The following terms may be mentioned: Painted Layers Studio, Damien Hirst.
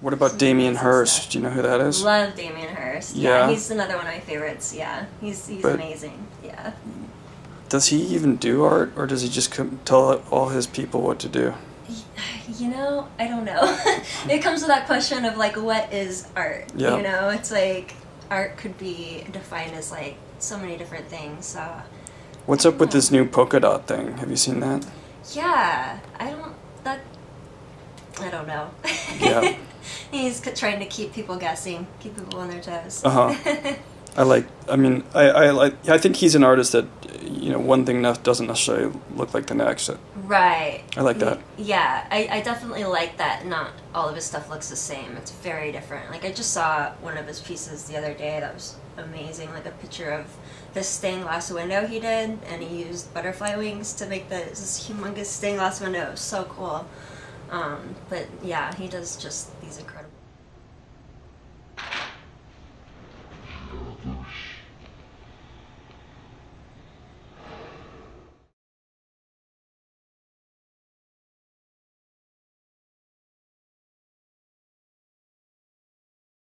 What about Damien Hirst? Do you know who that is? Love Damien Hirst. Yeah. He's another one of my favorites. Yeah, he's amazing. Yeah. Does he even do art, or does he just tell all his people what to do? You know, I don't know. It comes to that question of like, what is art? Yeah. You know, it's like art could be defined as like so many different things. So. What's up with this new polka dot thing? Have you seen that? Yeah, I don't know. Yeah. He's trying to keep people guessing, keep people on their toes. Uh-huh. I think he's an artist that, you know, one thing doesn't necessarily look like the next. Right. I like that. Yeah, I definitely like that not all of his stuff looks the same. It's very different. Like, I just saw one of his pieces the other day that was amazing, like a picture of this stained glass window he did, and he used butterfly wings to make this humongous stained glass window. It was so cool. But yeah, he does just these incredible